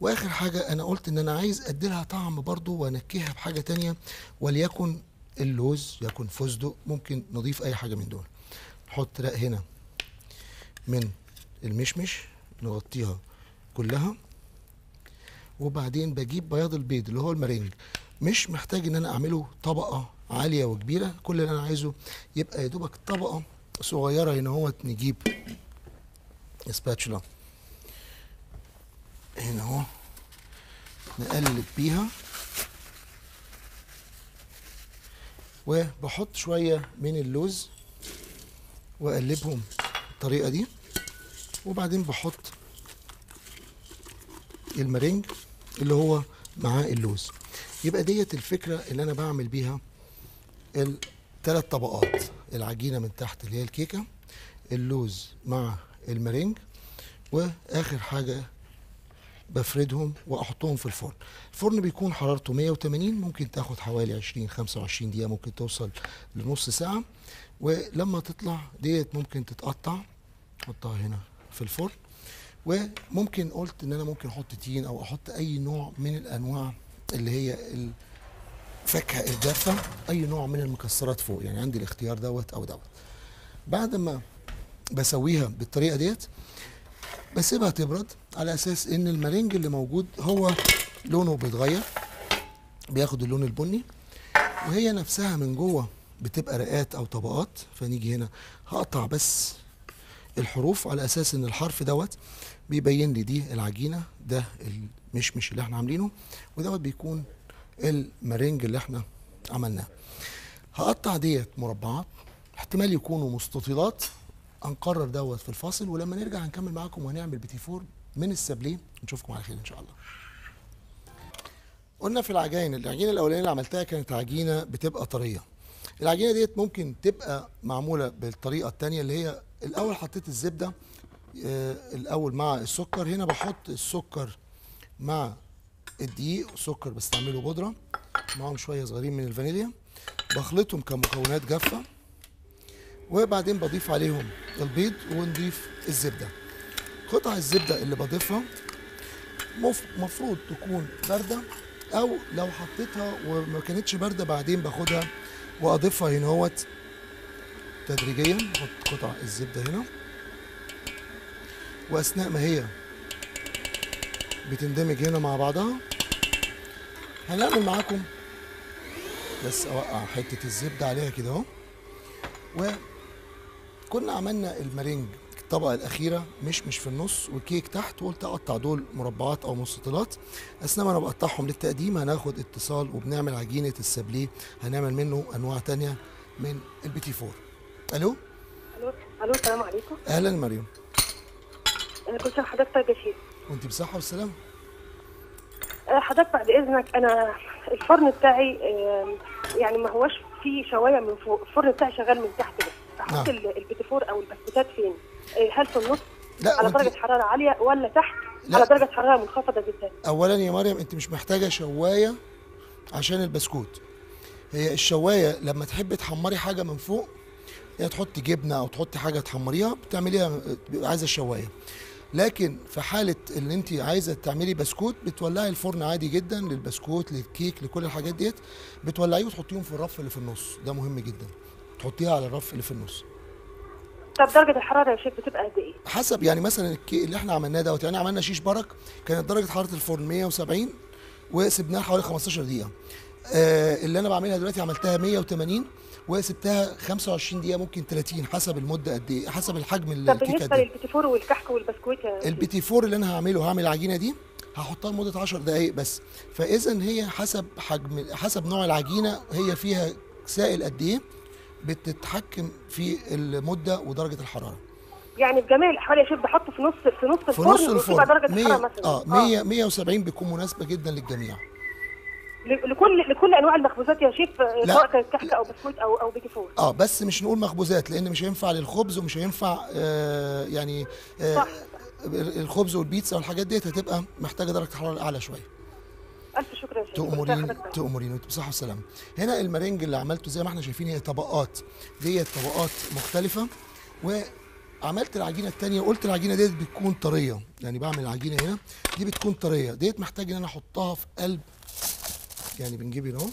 واخر حاجة انا قلت ان انا عايز اديلها طعم برضو وانكيها بحاجة تانية، وليكن اللوز، يكن فستق، ممكن نضيف اي حاجة من دول. نحط رق هنا من المشمش نغطيها كلها، وبعدين بجيب بياض البيض اللي هو المارينج، مش محتاج ان انا اعمله طبقة عالية وكبيرة، كل اللي انا عايزه يبقى يدوبك طبقة صغيرة. هنا اهو نجيب اسباتشولا هنا اهو نقلب بيها، وبحط شوية من اللوز واقلبهم بالطريقة دي، وبعدين بحط المارينج اللي هو مع اللوز. يبقى ديت الفكرة اللي انا بعمل بيها الثلاث طبقات، العجينه من تحت اللي هي الكيكه، اللوز مع المارينج، واخر حاجه بفردهم واحطهم في الفرن. الفرن بيكون حرارته 180، ممكن تاخد حوالي 20-25 دقيقه، ممكن توصل لنص ساعه. ولما تطلع ديت ممكن تتقطع، حطها هنا في الفرن. وممكن قلت ان انا ممكن احط تين او احط اي نوع من الانواع اللي هي فاكهه الجافه، اي نوع من المكسرات فوق، يعني عندي الاختيار دوت او دوت. بعد ما بسويها بالطريقه ديت بسيبها تبرد، على اساس ان المارينج اللي موجود هو لونه بيتغير، بياخد اللون البني، وهي نفسها من جوه بتبقى رقات او طبقات. فنيجي هنا هقطع بس الحروف، على اساس ان الحرف دوت بيبين لي دي العجينه، ده المشمش اللي احنا عاملينه، ودوت بيكون المارينج اللي احنا عملناه. هقطع ديت مربعات، احتمال يكونوا مستطيلات، هنقرر دوت في الفاصل، ولما نرجع هنكمل معاكم وهنعمل بي تي 4 من السبليه. نشوفكم على خير ان شاء الله. قلنا في العجائن، العجينه الاولانيه اللي عملتها كانت عجينه بتبقى طريه. العجينه ديت ممكن تبقى معموله بالطريقه الثانيه اللي هي الاول حطيت الزبده الاول مع السكر. هنا بحط السكر مع الدقيق، سكر بستعمله بودره، معاهم شويه صغيرين من الفانيليا، بخلطهم كمكونات جافه، وبعدين بضيف عليهم البيض ونضيف الزبده. قطع الزبده اللي بضيفها مفروض تكون بارده، او لو حطيتها وما كانتش بارده بعدين باخدها واضيفها هنا اهوت تدريجيا. بحط قطع الزبده هنا، واثناء ما هي بتندمج هنا مع بعضها هنعمل معاكم، بس اوقع حته الزبده عليها كده اهو. وكنا عملنا المارينج الطبقه الاخيره مش في النص، والكيك تحت، وقلت اقطع دول مربعات او مستطيلات. اثناء ما انا بقطعهم للتقديم هناخد اتصال وبنعمل عجينه السبليه، هنعمل منه انواع ثانيه من البي تي 4. الو الو، السلام عليكم. اهلا مريم، كل سنه حضرتك طيب يا شيخ. وانت بصحه وسلامه. حضرتك بعد اذنك، انا الفرن بتاعي يعني ما هوش فيه شوايه من فوق، الفرن بتاعي شغال من تحت بس. احط البيتي فور او البسكوتات فين؟ هل في النص على درجه حراره عاليه، ولا تحت على درجه حراره منخفضه جدا؟ اولا يا مريم، انت مش محتاجه شوايه عشان البسكوت. هي الشوايه لما تحبي تحمري حاجه من فوق، يا تحطي جبنه او تحطي حاجه تحمريها بتعمليها، عايزه الشوايه. لكن في حاله ان انت عايزه تعملي بسكوت بتولعي الفرن عادي جدا، للبسكوت للكيك لكل الحاجات ديت بتولعيه وتحطيهم في الرف اللي في النص. ده مهم جدا، تحطيها على الرف اللي في النص. طب درجه الحراره يا شيخ بتبقى قد ايه؟ حسب، يعني مثلا الكيك اللي احنا عملناه دوت، يعني عملنا شيش برك كانت درجه حراره الفرن 170 وسبناها حوالي 15 دقيقه. اللي انا بعملها دلوقتي عملتها 180 وسبتها 25 دقيقه، ممكن 30، حسب المده قد ايه، حسب الحجم الكيكه. طب بالنسبه للبيتي فور والكحك والبسكوت؟ البيتي فور اللي انا هعمله، هعمل العجينه دي هحطها لمده 10 دقائق بس. فاذا هي حسب حجم، حسب نوع العجينه هي فيها سائل قد ايه، بتتحكم في المده ودرجه الحراره. يعني بجميع الاحوال يا شيخ بحطه في نص الفرن وتبقى درجه الحراره مثلا 170 بتكون مناسبه جدا للجميع، لكل انواع المخبوزات يا شيف، سواء كانت كحك او بسكوت او بيتي فور. بس مش نقول مخبوزات، لان مش هينفع للخبز، ومش هينفع صح. الخبز والبيتزا والحاجات ديت هتبقى محتاجه درجه حراره اعلى شويه. الف شكر يا شيخ، تؤمرين وانت بصحه وسلامه. هنا المارينج اللي عملته زي ما احنا شايفين هي طبقات، ديت طبقات مختلفه، وعملت العجينه الثانيه. وقلت العجينه ديت بتكون طريه، يعني بعمل العجينه هنا دي بتكون طريه، ديت محتاج ان انا احطها في قلب، يعني بنجيب هنا اهو،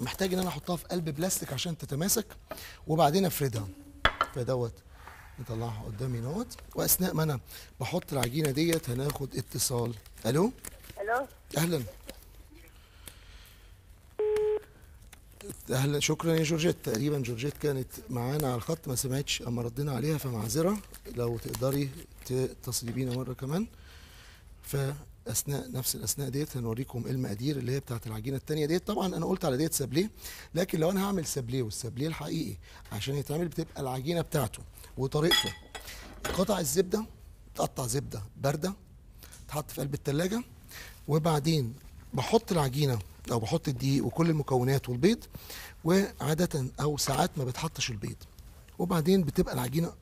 محتاج ان انا احطها في قلب بلاستيك عشان تتماسك، وبعدين افردها. فدوت نطلعها قدامي اهوت، واثناء ما انا بحط العجينه ديت هناخد اتصال. الو الو، اهلا اهلا، شكرا يا جورجيت. تقريبا جورجيت كانت معانا على الخط ما سمعتش اما ردينا عليها، فمعذره. لو تقدري تتصلي بينا مره كمان. اثناء نفس الاثناء ديت هنوريكم المقادير اللي هي بتاعت العجينه الثانيه ديت. طبعا انا قلت على ديت سابليه، لكن لو انا هعمل سابليه، والسابليه الحقيقي عشان يتعمل بتبقى العجينه بتاعته وطريقته. قطع الزبده، تقطع زبده بارده تحط في قلب الثلاجه، وبعدين بحط العجينه او بحط الدقيق وكل المكونات والبيض، وعاده او ساعات ما بتحطش البيض، وبعدين بتبقى العجينه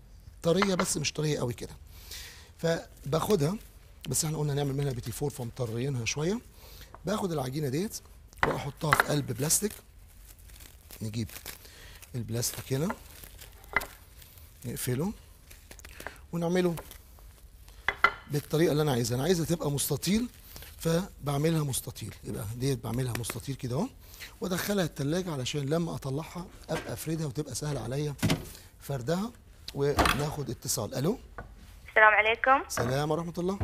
طريه بس مش طريه قوي كده. فباخدها، بس احنا قلنا نعمل منها بيتي فور فمطريينها شويه. باخد العجينه ديت واحطها في قلب بلاستيك، نجيب البلاستيك هنا نقفله ونعمله بالطريقه اللي انا عايزها. انا عايزها تبقى مستطيل، فبعملها مستطيل، يبقى ديت بعملها مستطيل كده اهو، وادخلها التلاجه علشان لما اطلعها ابقى افردها وتبقى سهل عليا فردها. وناخد اتصال. الو السلام عليكم. السلام ورحمه الله.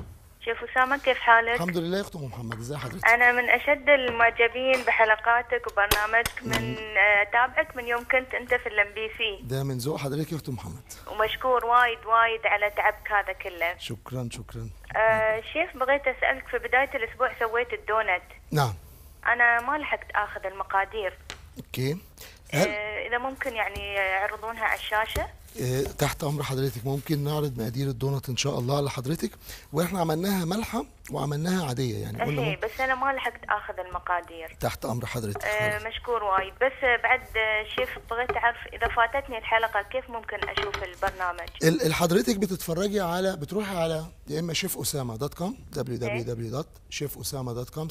شيف أسامة، كيف حالك؟ الحمد لله يا أخت أم محمد، إزي حضرتك؟ أنا من أشد المعجبين بحلقاتك وبرنامجك، من أتابعك من يوم كنت أنت في الام بي سي. ده من ذوق حضرتك يا أخت أم محمد، ومشكور وايد وايد على تعبك هذا كله. شكراً شكراً. شيف، بغيت أسألك، في بداية الأسبوع سويت الدونت. نعم. أنا ما لحقت آخذ المقادير. أوكي. إذا ممكن يعني يعرضونها على الشاشة. تحت امر حضرتك ممكن نعرض مقادير الدونت ان شاء الله لحضرتك، واحنا عملناها مالحه وعملناها عاديه يعني. ايه بس انا ما لحقت اخذ المقادير. تحت امر حضرتك. مشكور وايد. بس بعد شيف بغيت اعرف اذا فاتتني الحلقه كيف ممكن اشوف البرنامج؟ حضرتك بتتفرجي على، بتروحي على يا اما شيف اسامه دوت كوم www.chefosama.com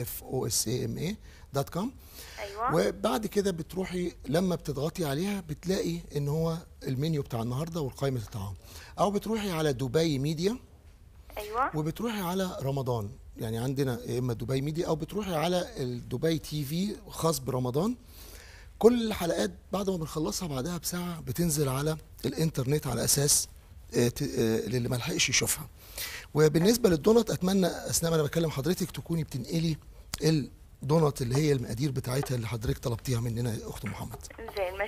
chefosama.com. ايوه. وبعد كده بتروحي لما بتضغطي عليها بتلاقي ان هو المنيو بتاع النهارده والقائمه الطعام، او بتروحي على دبي ميديا. ايوه. وبتروحي على رمضان، يعني عندنا يا اما دبي ميديا او بتروحي على دبي تي في خاص برمضان. كل الحلقات بعد ما بنخلصها بعدها بساعه بتنزل على الانترنت على اساس اللي ما لحقش يشوفها. وبالنسبه للدونت اتمنى اثناء ما انا بكلم حضرتك تكوني بتنقلي الدونت اللي هي المقادير بتاعتها اللي حضرتك طلبتيها مننا يا اخت محمد. زين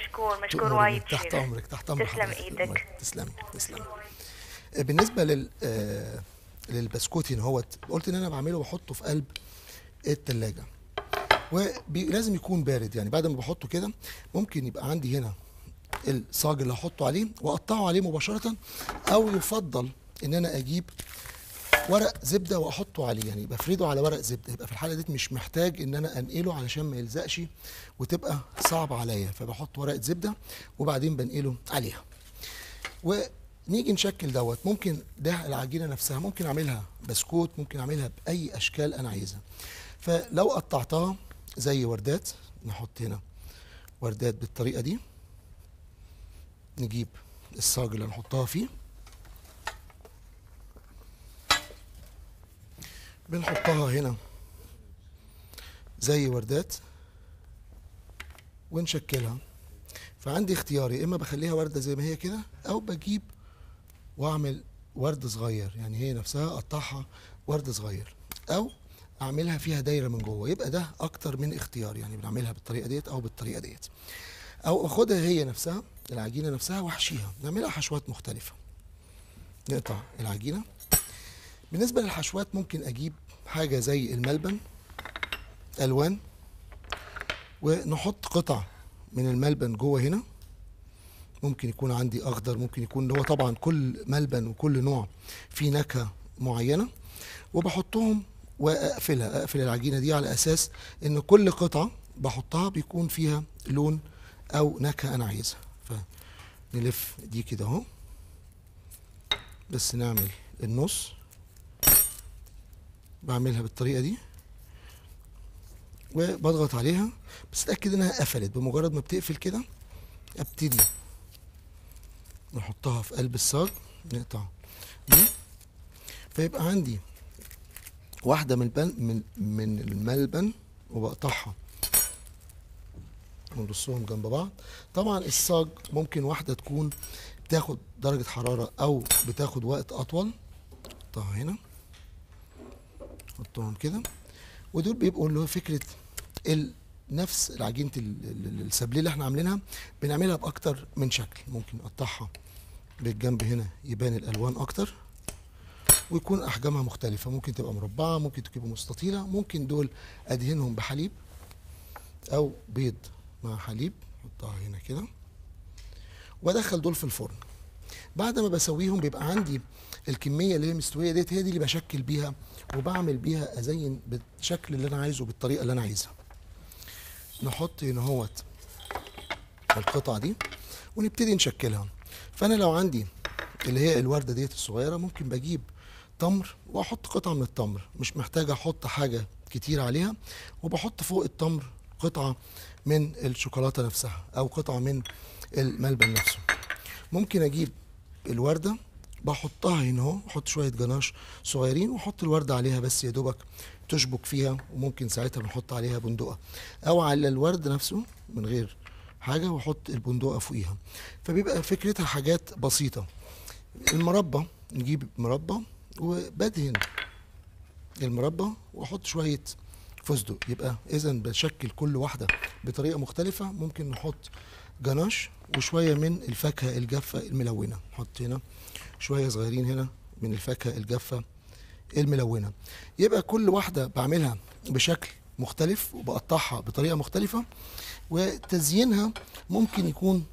مشكور وايد. تحت امرك تحت امرك. تسلم ايدك. تسلم. بالنسبه للبسكوتين اهوت، قلت ان انا بعمله بحطه في قلب الثلاجه ولازم يكون بارد، يعني بعد ما بحطه كده ممكن يبقى عندي هنا الصاج اللي هحطه عليه واقطعه عليه مباشره، او يفضل ان انا اجيب ورق زبده واحطه عليه، يعني بفرده على ورق زبده، يبقى في الحاله دي مش محتاج ان انا انقله علشان ما يلزقش وتبقى صعبه عليا، فبحط ورقه زبده وبعدين بنقله عليها. ونيجي نشكل دوت، ممكن ده العجينه نفسها ممكن اعملها بسكوت، ممكن اعملها باي اشكال انا عايزها. فلو قطعتها زي وردات، نحط هنا وردات بالطريقه دي، نجيب الصاج اللي هنحطها فيه بنحطها هنا زي وردات ونشكلها. فعندي اختيار، يا اما بخليها ورده زي ما هي كده، او بجيب واعمل ورد صغير، يعني هي نفسها اقطعها ورد صغير، او اعملها فيها دايره من جوه، يبقى ده اكتر من اختيار، يعني بنعملها بالطريقه ديت او بالطريقه ديت، او اخدها هي نفسها العجينه نفسها واحشيها، نعملها حشوات مختلفه. نقطع العجينه. بالنسبه للحشوات ممكن اجيب حاجه زي الملبن الوان، ونحط قطع من الملبن جوه هنا، ممكن يكون عندي اخضر، ممكن يكون هو طبعا كل ملبن وكل نوع فيه نكهه معينه، وبحطهم واقفلها، اقفل العجينه دي على اساس ان كل قطعه بحطها بيكون فيها لون او نكهه انا عايزها. فنلف دي كده اهو، بس نعمل النص، بعملها بالطريقه دي وبضغط عليها، بس اتاكد انها قفلت. بمجرد ما بتقفل كده ابتدي نحطها في قلب الصاج، نقطع دي، فيبقى عندي واحده من الملبن وبقطعها ونرصهم جنب بعض. طبعا الصاج ممكن واحده تكون بتاخد درجه حراره او بتاخد وقت اطول، نحطها هنا، نحطهم كده، ودول بيبقوا اللي هو فكره نفس العجينه السبليه اللي احنا عاملينها، بنعملها باكتر من شكل. ممكن نقطعها بالجنب هنا يبان الالوان اكتر، ويكون احجامها مختلفه، ممكن تبقى مربعه، ممكن تبقى مستطيله، ممكن دول ادهنهم بحليب او بيض مع حليب، احطها هنا كده، وادخل دول في الفرن. بعد ما بسويهم بيبقى عندي الكميه اللي هي مستويه ديت، هي دي اللي بشكل بيها وبعمل بيها، ازين بالشكل اللي انا عايزه بالطريقه اللي انا عايزها. نحط هنا اهوت القطعه دي ونبتدي نشكلها. فانا لو عندي اللي هي الورده ديت الصغيره، ممكن بجيب تمر واحط قطعه من التمر، مش محتاج احط حاجه كتير عليها، وبحط فوق التمر قطعه من الشوكولاته نفسها او قطعه من الملبن نفسه. ممكن اجيب الورده بحطها هنا اهو، بحط شويه جناش صغيرين واحط الورده عليها، بس يا دوبك تشبك فيها، وممكن ساعتها بنحط عليها بندقه، او على الورد نفسه من غير حاجه واحط البندقه فوقيها. فبيبقى فكرتها حاجات بسيطه. المربى نجيب مربى، وبدهن المربى واحط شويه فستق، يبقى اذا بشكل كل واحده بطريقه مختلفه. ممكن نحط جناش وشويه من الفاكهه الجافه الملونه، نحط هنا شويه صغيرين هنا من الفاكهه الجافه الملونه، يبقى كل واحده بعملها بشكل مختلف وبقطعها بطريقه مختلفه، وتزيينها ممكن يكون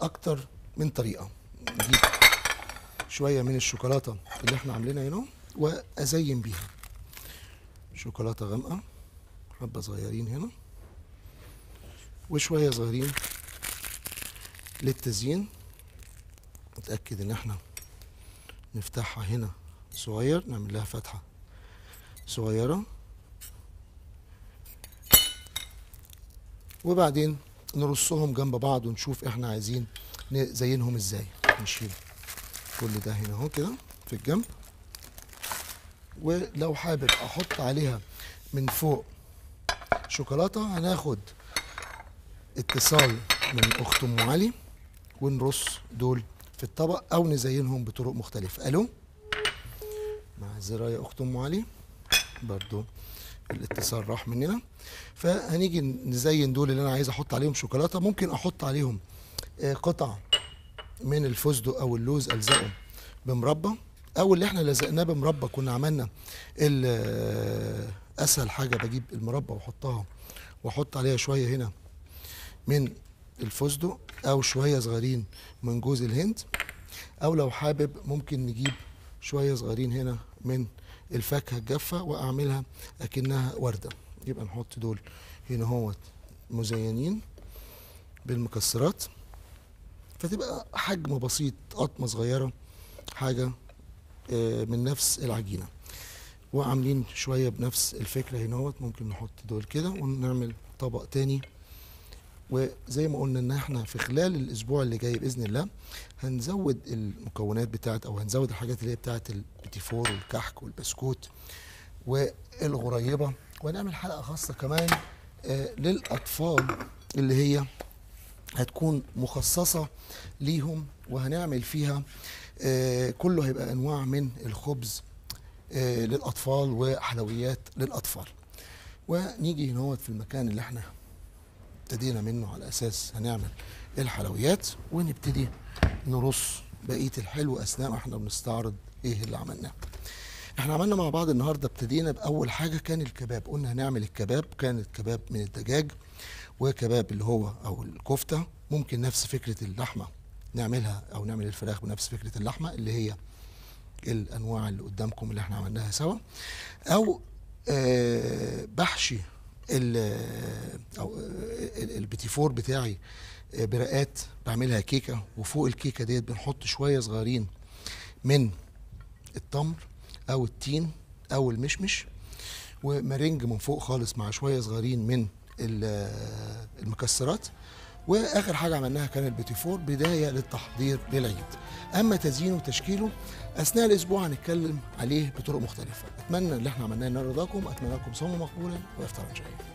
اكتر من طريقه، نجيب شويه من الشوكولاته اللي احنا عاملينها هنا وازين بيها شوكولاته غامقه حبه صغيرين هنا وشويه صغيرين للتزيين. نتاكد ان احنا نفتحها هنا صغير، نعمل لها فتحه صغيره وبعدين نرصهم جنب بعض ونشوف احنا عايزين نزينهم ازاي. نشيل كل ده هنا اهو كده في الجنب، ولو حابب احط عليها من فوق شوكولاته هناخد اتصال من اخت ام علي ونرص دول في الطبق او نزينهم بطرق مختلفه. الو، معذره يا اخت ام علي، برضو الاتصال راح مننا. فهنيجي نزين دول اللي انا عايز احط عليهم شوكولاته، ممكن احط عليهم قطع من الفستق او اللوز الزقه بمربى، او اللي احنا لزقناه بمربى كنا عملنا اسهل حاجه بجيب المربى واحطها واحط عليها شويه هنا من الفستق او شويه صغيرين من جوز الهند، او لو حابب ممكن نجيب شويه صغيرين هنا من الفاكهه الجافه واعملها اكنها ورده. يبقى نحط دول هنا اهوت مزينين بالمكسرات، فتبقى حجم بسيط قطمه صغيره حاجه من نفس العجينه. وعاملين شويه بنفس الفكره هنا اهوت، ممكن نحط دول كده ونعمل طبق تاني. وزي ما قلنا ان احنا في خلال الاسبوع اللي جاي باذن الله هنزود المكونات بتاعت او هنزود الحاجات اللي هي بتاعت البيتيفور والكحك والبسكوت والغريبه، ونعمل حلقه خاصه كمان للاطفال اللي هي هتكون مخصصه ليهم، وهنعمل فيها كله هيبقى انواع من الخبز للاطفال وحلويات للاطفال. ونيجي هنا هو في المكان اللي احنا ابتدينا منه على اساس هنعمل الحلويات، ونبتدي نرص بقيه الحلو اثناء ما احنا بنستعرض ايه اللي عملناه. احنا عملنا مع بعض النهارده، ابتدينا باول حاجه كان الكباب، قلنا هنعمل الكباب، كان الكباب من الدجاج وكباب اللي هو او الكفته، ممكن نفس فكره اللحمه نعملها او نعمل الفراخ بنفس فكره اللحمه اللي هي الانواع اللي قدامكم اللي احنا عملناها سوا، او بحشي البيتيفور بتاعي برقات بعملها كيكه، وفوق الكيكه ديت بنحط شويه صغيرين من التمر او التين او المشمش، ومرنج من فوق خالص مع شويه صغيرين من المكسرات. واخر حاجه عملناها كان البيتيفور بدايه للتحضير للعيد. اما تزيينه وتشكيله اثناء الاسبوع هنتكلم عليه بطرق مختلفه. اتمنى اللي احنا عملناه النهارده يرضاكم، اتمنى لكم صوم مقبولا وافطارا شهيا.